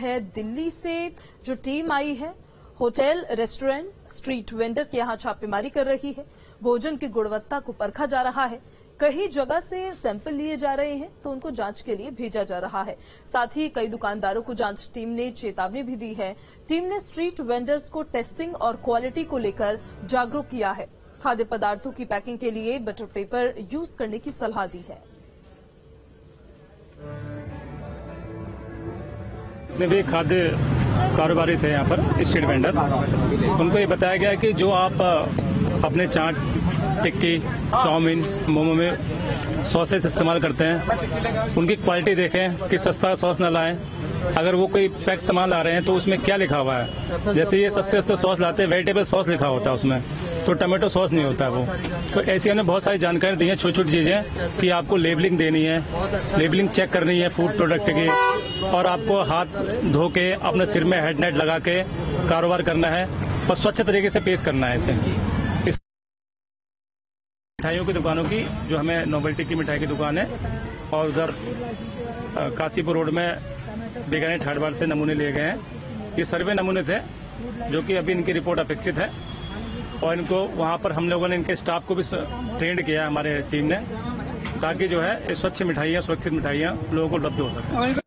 है दिल्ली से जो टीम आई है, होटल, रेस्टोरेंट, स्ट्रीट वेंडर के यहाँ छापेमारी कर रही है। भोजन की गुणवत्ता को परखा जा रहा है। कई जगह से सैंपल लिए जा रहे हैं तो उनको जांच के लिए भेजा जा रहा है। साथ ही कई दुकानदारों को जांच टीम ने चेतावनी भी दी है। टीम ने स्ट्रीट वेंडर्स को टेस्टिंग और क्वालिटी को लेकर जागरूक किया है। खाद्य पदार्थों की पैकिंग के लिए बटर पेपर यूज करने की सलाह दी है। जितने भी खाद्य कारोबारी थे यहाँ पर स्ट्रीट वेंडर, उनको ये बताया गया कि जो आप अपने चाट, टिक्की, चाउमीन, मोमो में सॉसेस इस्तेमाल करते हैं, उनकी क्वालिटी देखें कि सस्ता सॉस ना लाएं। अगर वो कोई पैक सामान ला रहे हैं तो उसमें क्या लिखा हुआ है। जैसे ये सस्ते सॉस लाते हैं, वेजिटेबल सॉस लिखा होता है उसमें, तो टमाटो सॉस नहीं होता है वो। तो ऐसी हमने बहुत सारी जानकारी दी है, छोटी छोटी चीज़ें कि आपको लेबलिंग देनी है, लेबलिंग चेक करनी है फूड प्रोडक्ट की, और आपको हाथ धो के अपने सिर में हेड नेट लगा के कारोबार करना है और स्वच्छ तरीके से पेश करना है। इसे मिठाइयों की दुकानों की, जो हमें नोवेल्टी की मिठाई की दुकान है, और उधर काशीपुर रोड में बिगड़े ठाड़वाल से नमूने लिए गए हैं। ये सर्वे नमूने थे जो कि अभी इनकी रिपोर्ट अपेक्षित है, और इनको वहाँ पर हम लोगों ने इनके स्टाफ को भी ट्रेंड किया हमारे टीम ने, ताकि जो है स्वच्छ मिठाइयाँ, सुरक्षित मिठाइयाँ लोगों को उपलब्ध हो सके।